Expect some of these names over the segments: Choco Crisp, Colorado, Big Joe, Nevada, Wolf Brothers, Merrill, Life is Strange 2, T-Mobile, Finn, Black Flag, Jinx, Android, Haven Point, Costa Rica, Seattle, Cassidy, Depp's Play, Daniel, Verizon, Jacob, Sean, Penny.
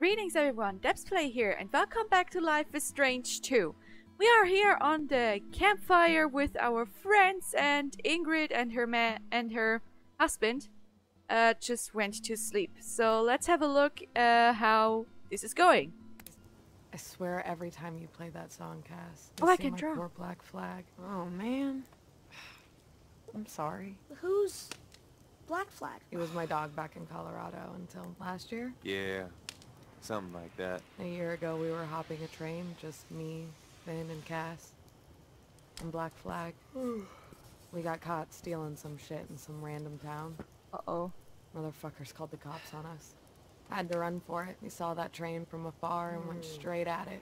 Greetings everyone, Depp's Play here and welcome back to Life is Strange 2. We are here on the campfire with our friends, and Ingrid and her man and her husband just went to sleep. So let's have a look how this is going. I swear every time you play that song, Cass. Oh, I can draw. Poor Black Flag. Oh man. I'm sorry. Who's Black Flag? It was my dog back in Colorado until last year. Yeah. Something like that. A year ago, we were hopping a train, just me, Finn, and Cass, and Black Flag. We got caught stealing some shit in some random town. Uh-oh. Motherfuckers called the cops on us. Had to run for it. We saw that train from afar and went straight at it.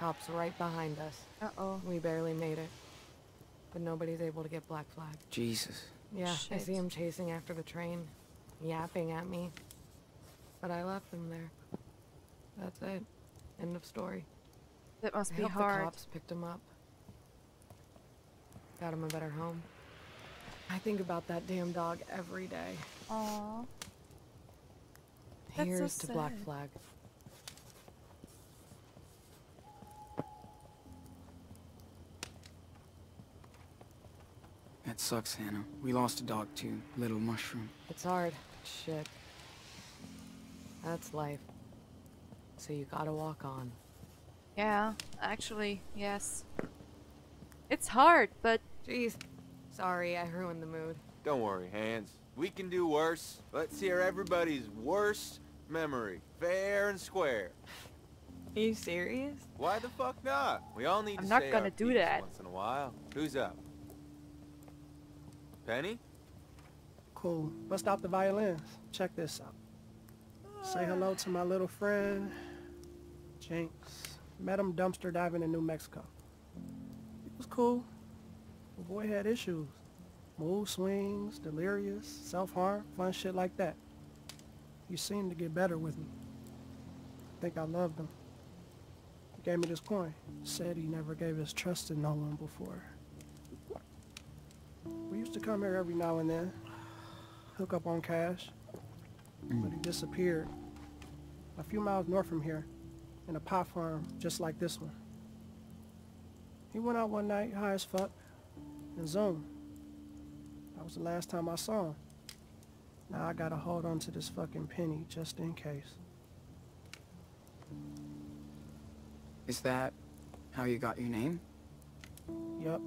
Cops right behind us. Uh-oh. We barely made it. But nobody's able to get Black Flag. Jesus. Yeah, shit. I see him chasing after the train, yapping at me. But I left him there. That's it. End of story. That must be hard. The cops picked him up. Got him a better home. I think about that damn dog every day. Aww. Here's so to sad. Black Flag. That sucks, Hannah. We lost a dog too. Little Mushroom. It's hard. Shit. That's life. So you gotta walk on. Yeah, actually, yes. It's hard, but... Jeez. Sorry, I ruined the mood. Don't worry, Hans. We can do worse. Let's hear everybody's worst memory. Fair and square. Are you serious? Why the fuck not? We all need to say our piece once in a while. Who's up? Penny? Cool. Let's stop the violins. Check this out. Say hello to my little friend, Jinx. Met him dumpster diving in New Mexico. It was cool. The boy had issues. Mood swings, delirious, self-harm, fun shit like that. You seemed to get better with me. I think I loved him. He gave me this coin. Said he never gave his trust in no one before. We used to come here every now and then, hook up on cash. But he disappeared a few miles north from here in a pot farm just like this one. He went out one night high as fuck and zoned. That was the last time I saw him. Now I gotta hold on to this fucking penny just in case. Is that how you got your name? Yep.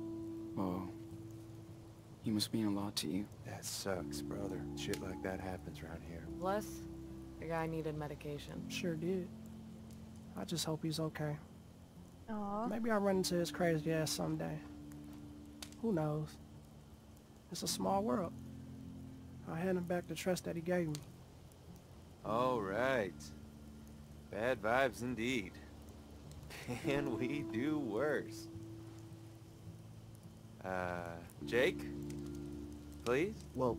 Whoa. He must mean a lot to you. That sucks, brother. Shit like that happens around here. Plus, the guy needed medication. Sure did. I just hope he's okay. Aww. Maybe I'll run into his crazy ass someday. Who knows? It's a small world. I'll hand him back the trust that he gave me. All right. Bad vibes indeed. Can we do worse? Jake? Please? Well,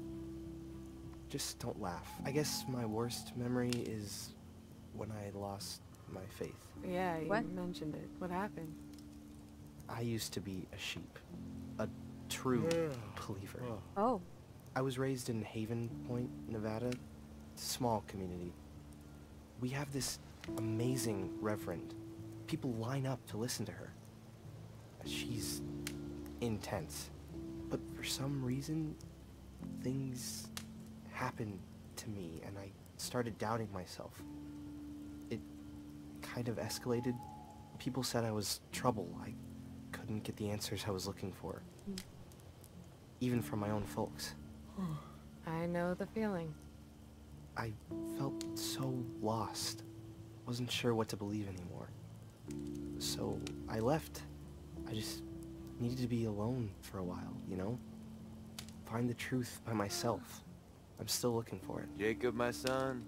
just don't laugh. I guess my worst memory is when I lost my faith. Yeah, you mentioned it. What happened? I used to be a sheep. A true believer. Oh. I was raised in Haven Point, Nevada. Small community. We have this amazing reverend. People line up to listen to her. She's intense, but for some reason things happened to me and I started doubting myself. It kind of escalated. People said I was trouble. I couldn't get the answers I was looking for, even from my own folks. I know the feeling. I felt so lost. Wasn't sure what to believe anymore. So I left. I just needed to be alone for a while, you know? Find the truth by myself. I'm still looking for it. Jacob, my son.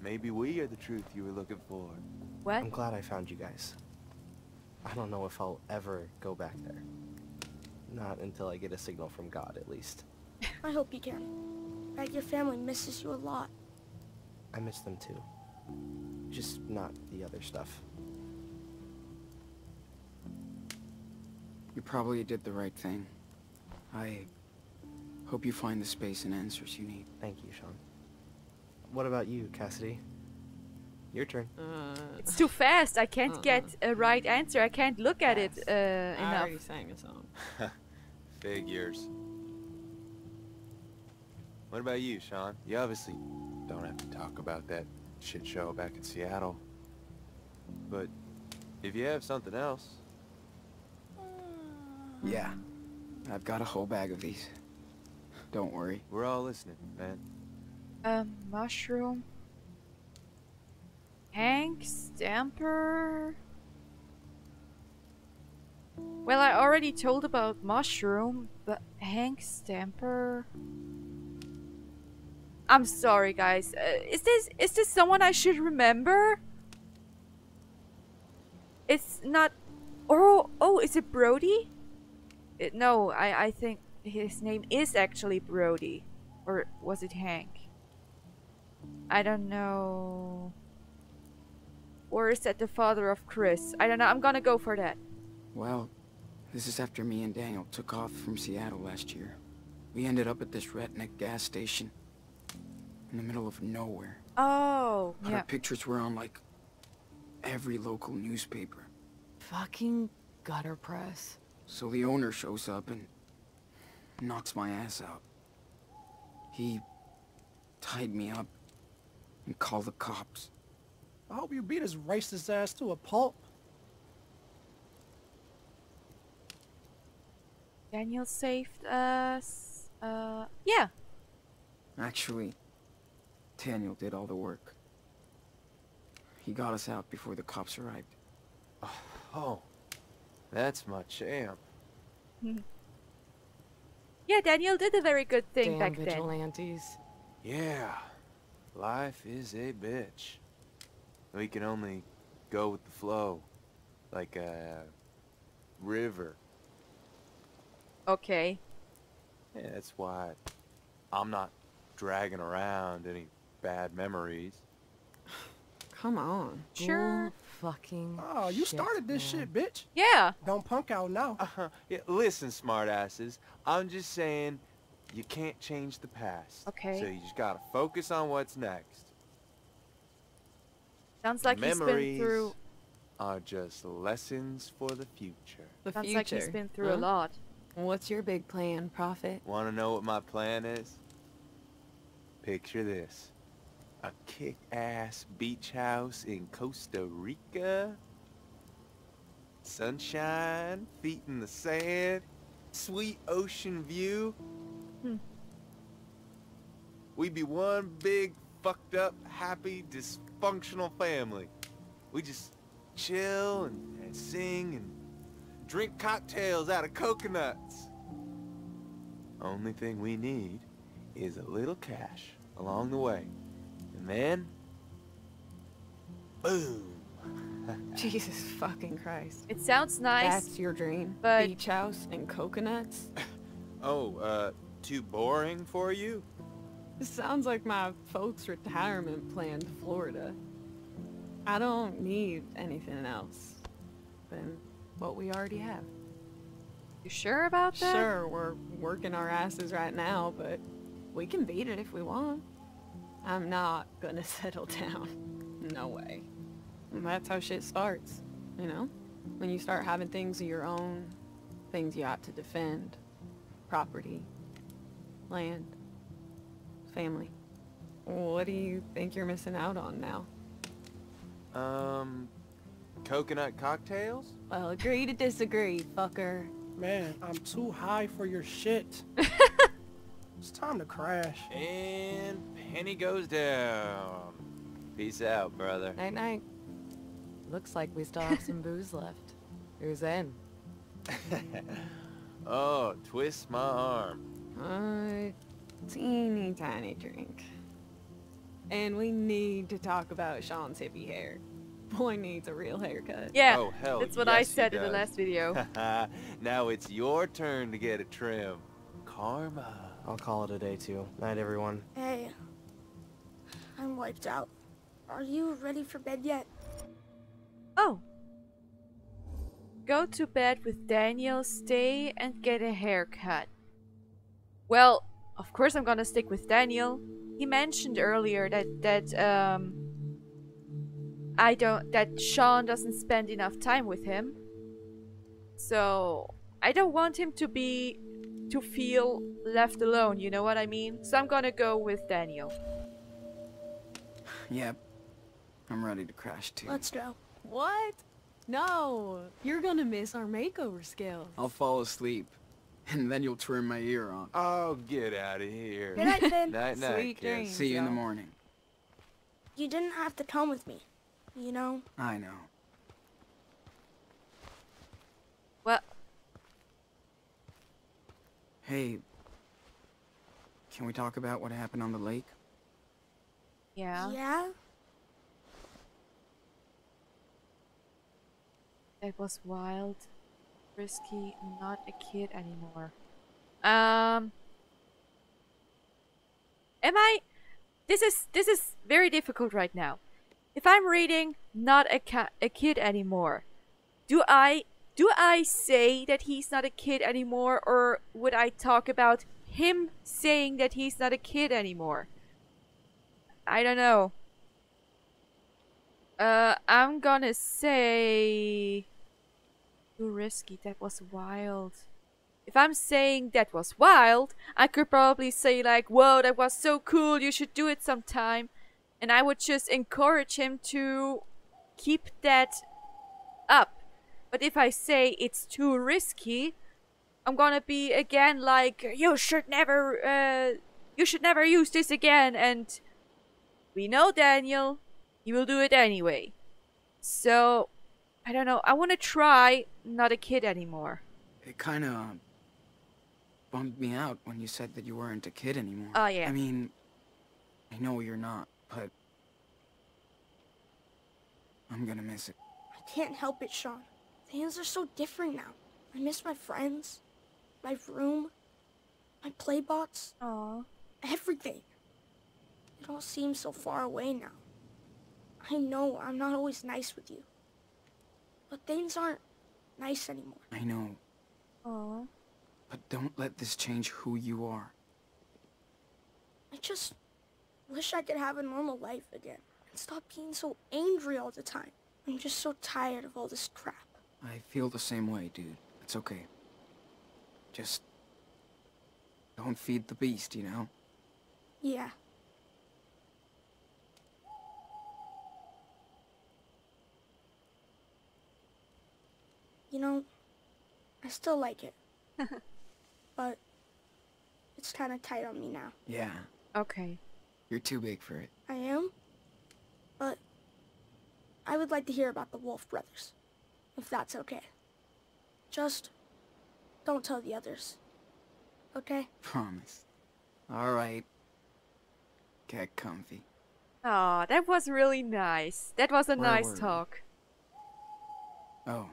Maybe we are the truth you were looking for. What? I'm glad I found you guys. I don't know if I'll ever go back there. Not until I get a signal from God, at least. I hope you can. Right, your family misses you a lot. I miss them too. Just not the other stuff. You probably did the right thing. I hope you find the space and answers you need. Thank you, Sean. What about you, Cassidy? Your turn. It's too fast. I can't get a right answer. I can't look at it enough. I already sang a song. Figures. What about you, Sean? You obviously don't have to talk about that shit show back in Seattle. But if you have something else... Yeah. I've got a whole bag of these. Don't worry. We're all listening, man. Mushroom. Hank, Stamper... Well, I already told about Mushroom, but Hank, Stamper... I'm sorry, guys. Is this someone I should remember? It's not... Oh, is it Brody? No, I think his name is actually Brody. Or was it Hank? I don't know... Or is that the father of Chris? I don't know. I'm gonna go for that. Well, this is after me and Daniel took off from Seattle last year. We ended up at this redneck gas station in the middle of nowhere. Oh, yeah. Our pictures were on, like, every local newspaper. Fucking gutter press. So the owner shows up and knocks my ass out. He tied me up and called the cops. I hope you beat his racist ass to a pulp. Daniel saved us. Yeah. Actually, Daniel did all the work. He got us out before the cops arrived. Oh, that's my champ. Yeah, Daniel did a very good thing back then. Damn vigilantes. Yeah, life is a bitch. We can only go with the flow, like a river. Okay. Yeah, that's why I'm not dragging around any bad memories. Come on. Sure. Fucking. Oh, you started this shit, bitch. Yeah. Don't punk out now. Yeah, listen, smartasses. I'm just saying, you can't change the past. Okay. So you just gotta focus on what's next. Sounds like memories he's been through. Are just lessons for the future. Sounds like he's been through a lot. What's your big plan, Prophet? Want to know what my plan is? Picture this: a kick-ass beach house in Costa Rica, sunshine, feet in the sand, sweet ocean view. We'd be one big fucked up, happy, dysfunctional family. We just chill and sing and drink cocktails out of coconuts. Only thing we need is a little cash along the way. And then, boom. Jesus fucking Christ. It sounds nice. That's your dream? But... Beach house and coconuts? Too boring for you? This sounds like my folks' retirement plan to Florida. I don't need anything else than what we already have. You sure about that? Sure, we're working our asses right now, but we can beat it if we want. I'm not gonna settle down. No way. And that's how shit starts, you know? When you start having things of your own, things you ought to defend, property, land. Family. What do you think you're missing out on now? Coconut cocktails? Well, agree to disagree, fucker. Man, I'm too high for your shit. It's time to crash. And Penny goes down. Peace out, brother. Night night. Looks like we still have some booze left. Who's in? Oh, twist my arm. Teeny tiny drink. And we need to talk about Sean's hippie hair. Boy needs a real haircut. Yeah, oh, hell that's what yes, I said in the last video. Now it's your turn to get a trim. Karma. I'll call it a day too. Night everyone. Hey, I'm wiped out. Are you ready for bed yet? Oh. Go to bed with Daniel, stay and get a haircut. Well, of course I'm gonna stick with Daniel. He mentioned earlier that that Sean doesn't spend enough time with him. So I don't want him to feel left alone, you know what I mean? So I'm gonna go with Daniel. Yeah, I'm ready to crash too. Let's go. What? No, you're gonna miss our makeover skills. I'll fall asleep, and then you'll turn my ear on. Oh, get out of here. Good night, Finn. Night, night, sweet dreams. See you in the morning. You didn't have to come with me, you know? I know. Well... Hey, can we talk about what happened on the lake? Yeah. Yeah? That was wild, risky, not a kid anymore. Am I? This is very difficult right now. If I'm reading not a kid anymore, do I say that he's not a kid anymore, or would I talk about him saying that he's not a kid anymore? I don't know. I'm gonna say... Too risky, that was wild. If I'm saying that was wild, I could probably say like, whoa, that was so cool, you should do it sometime. And I would just encourage him to keep that up. But if I say it's too risky, I'm gonna be again like, you should never use this again. And we know Daniel. He will do it anyway. So, I don't know. I want to try not a kid anymore. It kind of bummed me out when you said that you weren't a kid anymore. Oh, yeah. I mean, I know you're not, but I'm going to miss it. I can't help it, Sean. Things are so different now. I miss my friends, my room, my playbots. Aww. Everything. It all seems so far away now. I know I'm not always nice with you, but things aren't nice anymore. I know. Aww. But don't let this change who you are. I just wish I could have a normal life again and stop being so angry all the time. I'm just so tired of all this crap. I feel the same way, dude. It's okay. Just don't feed the beast, you know? Yeah. You know, I still like it, but it's kind of tight on me now. Yeah. Okay. You're too big for it. I am, but I would like to hear about the Wolf Brothers, if that's okay. Just don't tell the others, okay? Promise. All right. Get comfy. Aw, that was really nice. That was a nice talk. Oh.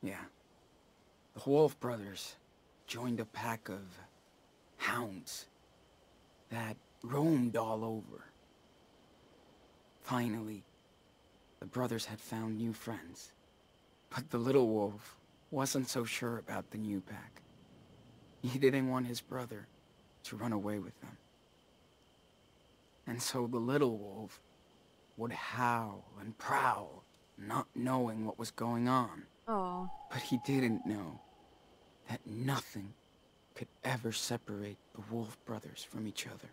Yeah. The Wolf Brothers joined a pack of hounds that roamed all over. Finally, the brothers had found new friends. But the little wolf wasn't so sure about the new pack. He didn't want his brother to run away with them. And so the little wolf would howl and prowl, not knowing what was going on. Oh. But he didn't know that nothing could ever separate the Wolf Brothers from each other.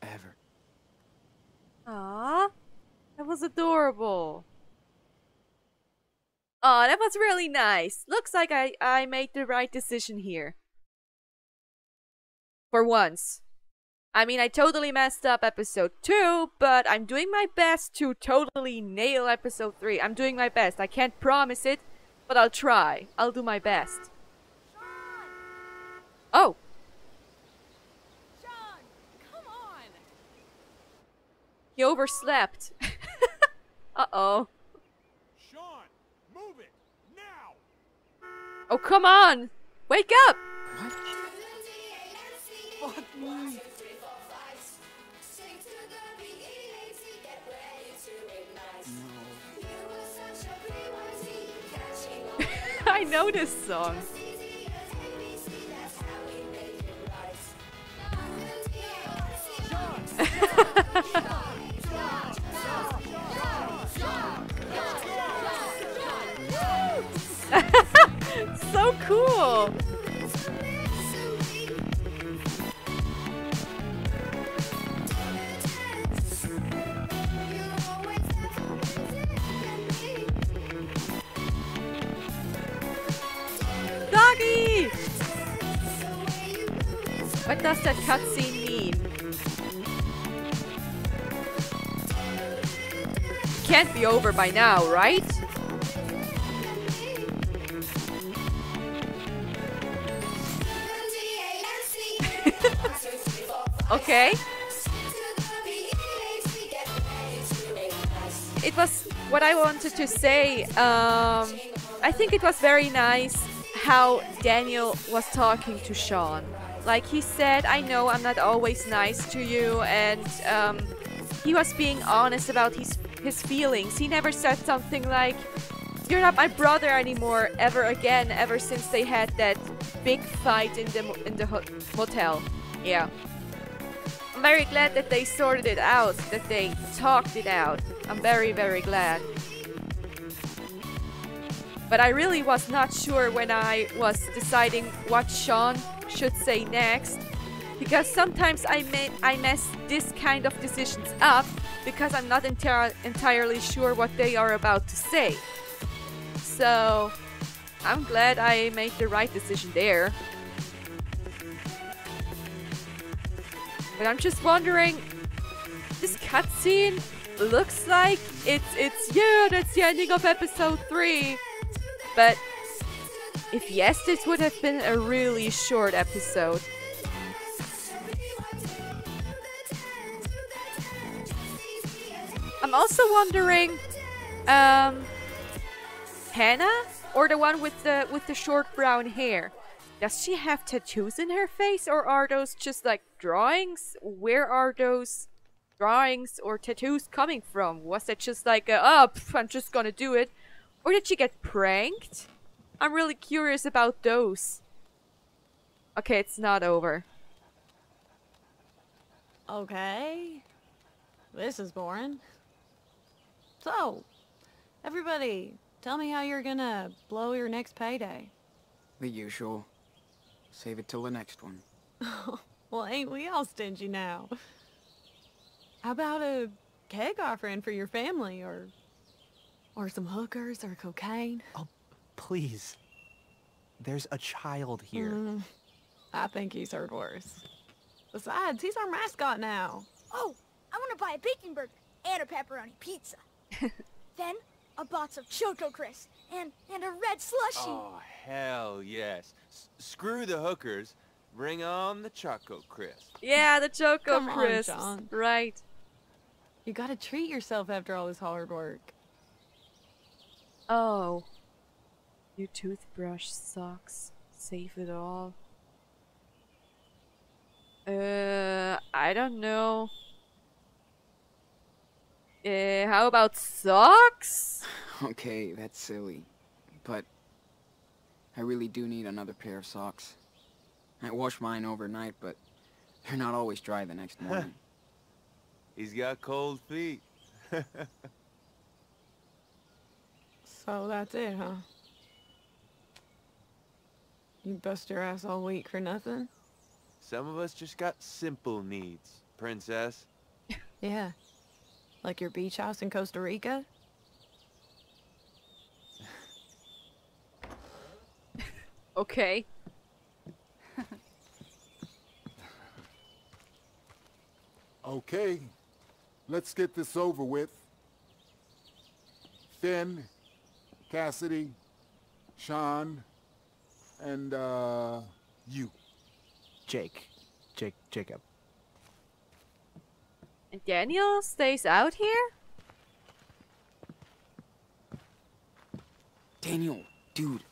Ever. Aww. That was adorable. Aw, that was really nice. Looks like I made the right decision here. For once. I mean, I totally messed up episode 2, but I'm doing my best to totally nail episode 3. I'm doing my best. I can't promise it, but I'll try. I'll do my best. Sean! Oh. Sean, come on. He overslept. Uh-oh. Sean, move it now. Oh, come on. Wake up. What? I know this song. cool. Doggy! What does that cutscene mean? Can't be over by now, right? Okay. It was what I wanted to say. I think it was very nice how Daniel was talking to Sean. Like he said, I know I'm not always nice to you, and he was being honest about his feelings. He never said something like, you're not my brother anymore ever again, ever since they had that big fight in the motel. Yeah. I'm very glad that they sorted it out, that they talked it out. I'm very, very glad. But I really was not sure when I was deciding what Sean should say next, because sometimes I mess this kind of decisions up because I'm not entirely sure what they are about to say. So I'm glad I made the right decision there. But I'm just wondering, this cutscene looks like it's yeah, that's the ending of episode 3. But if yes, this would have been a really short episode. I'm also wondering, Hannah, or the one with the short brown hair, does she have tattoos in her face, or are those just like drawings? Where are those drawings or tattoos coming from? Was that just like a, oh, pff, I'm just gonna do it? Or did she get pranked? I'm really curious about those. Okay, it's not over. Okay. This is boring. So, everybody, tell me how you're gonna blow your next payday. The usual. Save it till the next one. Well, ain't we all stingy now? How about a keg offering for your family, or some hookers, or cocaine? Oh, please. There's a child here. I think he's heard worse. Besides, he's our mascot now. Oh, I want to buy a bacon burger and a pepperoni pizza. Then a box of Choco Crisp and a red slushie. Oh, hell yes. Screw the hookers. Bring on the Choco Crisp. Yeah, the Choco Crisp. Right. You gotta treat yourself after all this hard work. Oh. Your toothbrush sucks. Save it all. I don't know. How about socks? Okay, that's silly. But I really do need another pair of socks. I wash mine overnight, but they're not always dry the next morning. He's got cold feet. So that's it, huh? You bust your ass all week for nothing? Some of us just got simple needs, princess. Yeah. Like your beach house in Costa Rica? Okay. Okay, let's get this over with. Finn, Cassidy, Sean, and you. Jacob. And Daniel stays out here? Daniel, dude,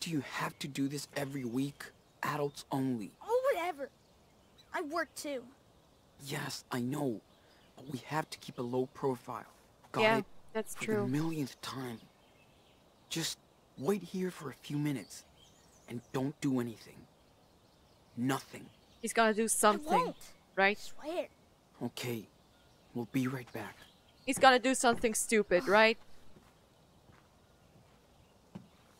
do you have to do this every week? Adults only. Oh, whatever. I work too. Yes, I know, but we have to keep a low profile. Got yeah, it? That's for true. For the millionth time. Just wait here for a few minutes, and don't do anything. Nothing. He's gonna do something, I won't. Right? I swear. Okay, we'll be right back. He's gonna do something stupid, right?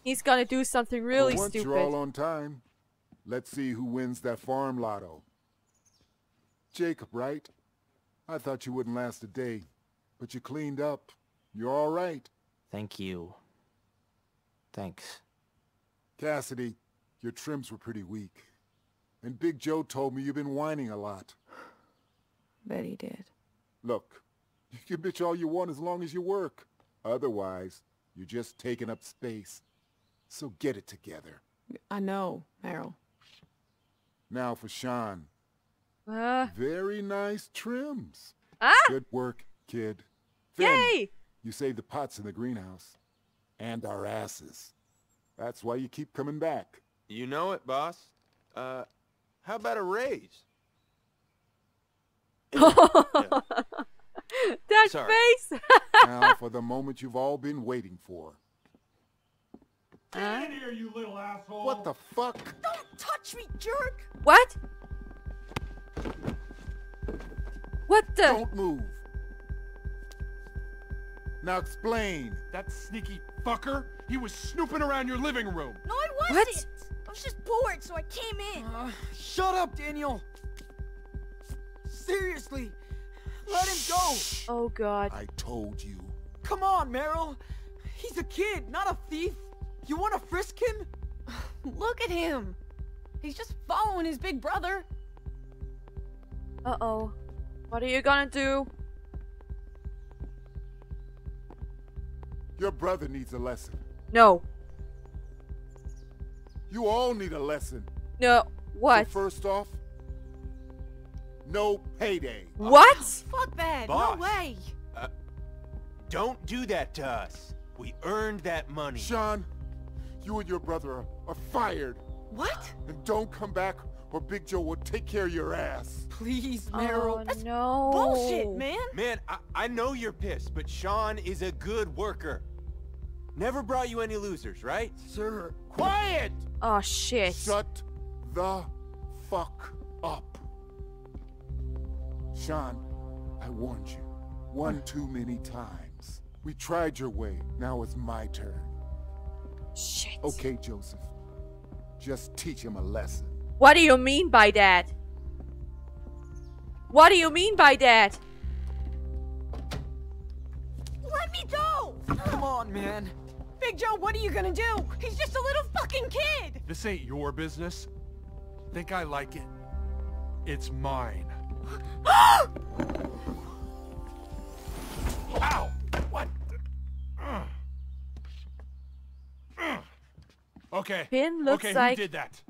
He's gonna do something really stupid. You're all on time. Let's see who wins that farm lotto. Jacob, right? I thought you wouldn't last a day, but you cleaned up. You're all right. Thank you. Thanks. Cassidy, your trims were pretty weak. And Big Joe told me you've been whining a lot. Bet he did. Look, you can bitch all you want as long as you work. Otherwise, you're just taking up space. So get it together. I know, Merrill. Now for Sean. Very nice trims. Good work, kid. Finn, yay! You saved the pots in the greenhouse. And our asses. That's why you keep coming back. You know it, boss. How about a raise? That face! Now for the moment you've all been waiting for. Get in here, you little asshole! What the fuck? Don't touch me, jerk! What? What the? Don't move. Now explain. That sneaky fucker, he was snooping around your living room. No, I wasn't. What? I was just bored, so I came in. Shut up, Daniel. Seriously, let him go. Oh, God. I told you. Come on, Merrill. He's a kid, not a thief. You want to frisk him? Look at him. He's just following his big brother. Uh-oh. What are you gonna do? Your brother needs a lesson. No. You all need a lesson. No. What? So first off, no payday. What? Oh, fuck that. Boss, no way. Don't do that to us. We earned that money. Sean, you and your brother are fired. What? And don't come back or Big Joe will take care of your ass. Please, Merrill. Oh, that's no. Bullshit, man. Man, I know you're pissed, but Sean is a good worker. Never brought you any losers, right? Sir. Quiet! Oh, shit. Shut the fuck up. Sean, I warned you. One too many times. We tried your way. Now it's my turn. Shit. Okay, Joseph. Just teach him a lesson. What do you mean by that? What do you mean by that? Let me go! Come on, man. Big Joe, what are you gonna do? He's just a little fucking kid! This ain't your business. Think I like it. It's mine. Ow! What? Okay. Finn looks like... who did that?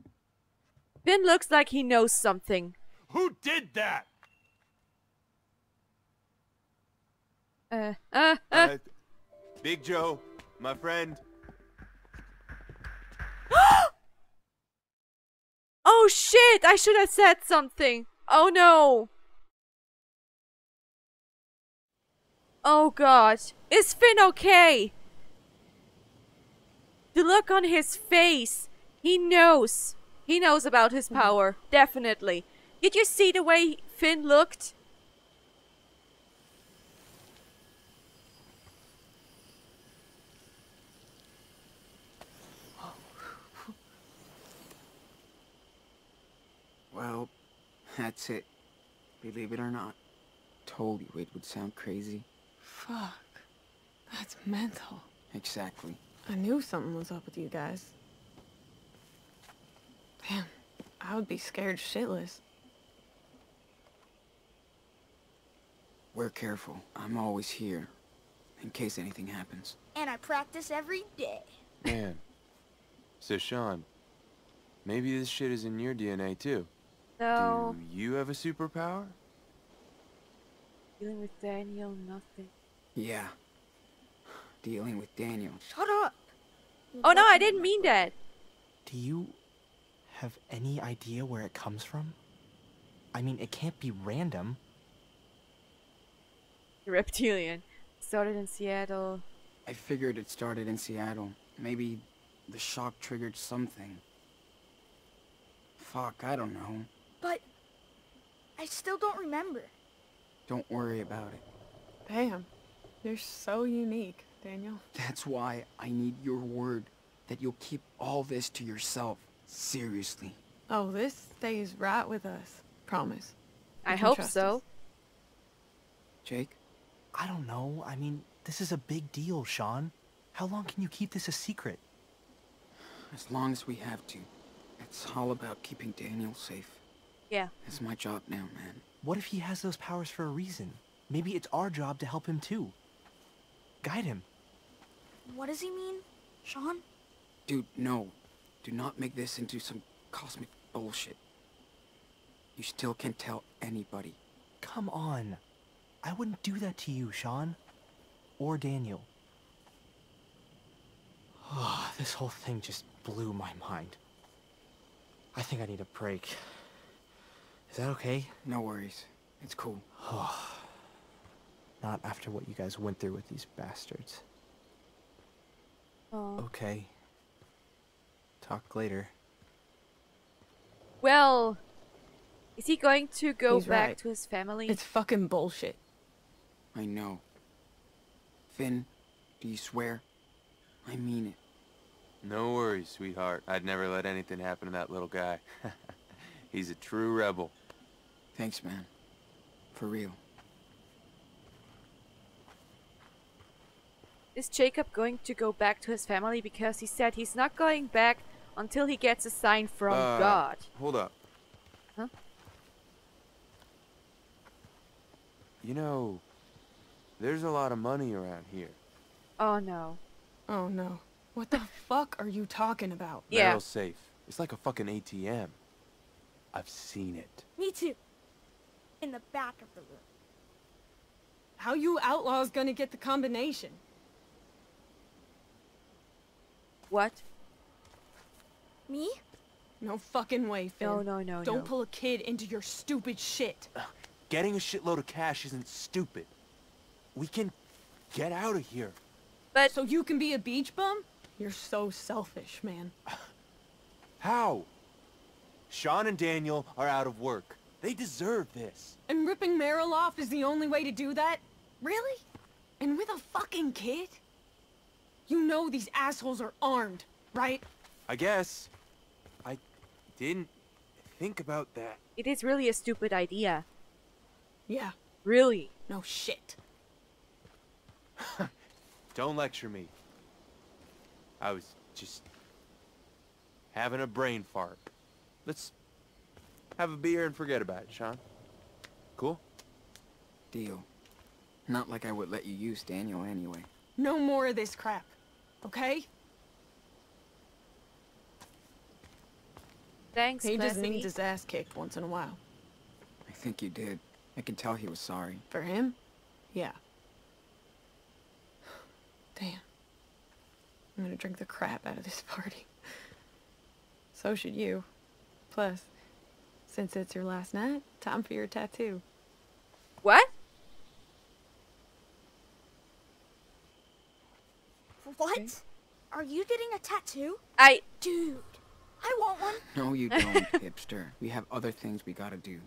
Finn looks like he knows something. Who did that? Big Joe, my friend. Oh shit, I should have said something. Oh no. Oh God, is Finn okay? The look on his face, he knows. He knows about his power, definitely. Did you see the way Finn looked? Well, that's it. Believe it or not. Told you it would sound crazy. Fuck. That's mental. Exactly. I knew something was up with you guys. Damn. I would be scared shitless. We're careful. I'm always here. In case anything happens. And I practice every day. Man. So, Sean, maybe this shit is in your DNA, too. No. Do you have a superpower? Dealing with Daniel, nothing. Yeah. Dealing with Daniel. Shut up! Oh no, I didn't mean that! Do you have any idea where it comes from? I mean, it can't be random. Reptilian. Started in Seattle. I figured it started in Seattle. Maybe the shock triggered something. Fuck, I don't know. But I still don't remember. Don't worry about it. Damn. You're so unique, Daniel. That's why I need your word. that you'll keep all this to yourself. Seriously. Oh, this stays right with us. Promise. I hope so. Us. Jake? I don't know. I mean, this is a big deal, Sean. How long can you keep this a secret? As long as we have to. It's all about keeping Daniel safe. Yeah. That's my job now, man. What if he has those powers for a reason? Maybe it's our job to help him too. Guide him. What does he mean, Sean? Dude, no. Do not make this into some cosmic bullshit. You still can't tell anybody. Come on. I wouldn't do that to you, Sean. Or Daniel. Oh, this whole thing just blew my mind. I think I need a break. Is that okay? No worries. It's cool. Oh, not after what you guys went through with these bastards. Oh. Okay. Talk later. Well, is he going to go back to his family? It's fucking bullshit. I know. Finn, do you swear? I mean it. No worries, sweetheart. I'd never let anything happen to that little guy. He's a true rebel. Thanks, man. For real. Is Jacob going to go back to his family? Because he said he's not going back until he gets a sign from God. Hold up. Huh? You know, there's a lot of money around here. Oh, no. Oh, no. What the fuck are you talking about? Yeah. Merrill's safe. It's like a fucking ATM. I've seen it. Me too. In the back of the room. How you outlaws gonna get the combination? What? Me? No fucking way, Finn. No, no, no, Don't pull a kid into your stupid shit. Getting a shitload of cash isn't stupid. We can get out of here. But... So you can be a beach bum? You're so selfish, man. How? Sean and Daniel are out of work. They deserve this. And ripping Merrill off is the only way to do that? Really? And with a fucking kid? You know these assholes are armed, right? I guess. I didn't think about that. It is really a stupid idea. Yeah. Really? No shit. Don't lecture me. I was just having a brain fart. Let's have a beer and forget about it, Sean. Cool? Deal. Not like I would let you use Daniel anyway. No more of this crap. Okay? Thanks, Cassidy. He just needs his ass kicked once in a while. I think you did. I can tell he was sorry. For him? Yeah. Damn. I'm gonna drink the crap out of this party. So should you. Plus, since it's your last night, time for your tattoo. What? What? Okay. Are you getting a tattoo? Dude, I want one. No, you don't, hipster. We have other things we gotta do.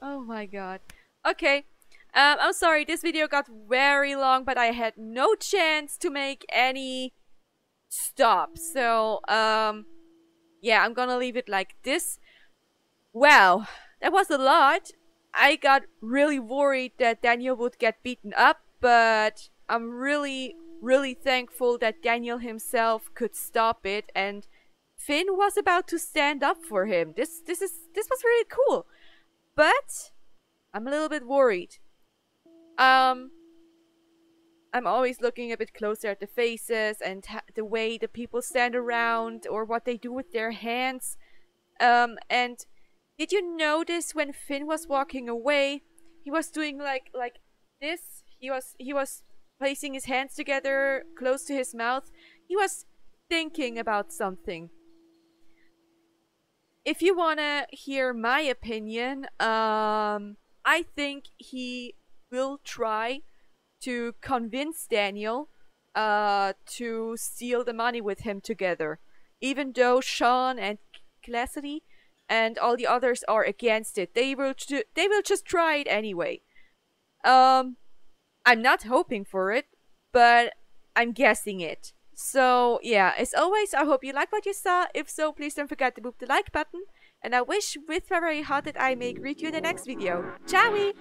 Oh my god. Okay. I'm sorry, this video got very long, but I had no chance to make any stops. So, yeah, I'm gonna leave it like this. Wow, that was a lot. I got really worried that Daniel would get beaten up, but I'm really, really thankful that Daniel himself could stop it, and Finn was about to stand up for him. This was really cool, but I'm a little bit worried. I'm always looking a bit closer at the faces and the way the people stand around or what they do with their hands. And did you notice when Finn was walking away, he was doing like this? He was placing his hands together close to his mouth. He was thinking about something. If you wanna hear my opinion, I think he will try to convince Daniel to steal the money with him together, even though Sean and Cassidy and all the others are against it. They will just try it anyway. I'm not hoping for it, but I'm guessing it. So yeah, as always, I hope you like what you saw. If so, please don't forget to boop the like button. And I wish with my very heart that I may greet you in the next video. Ciao!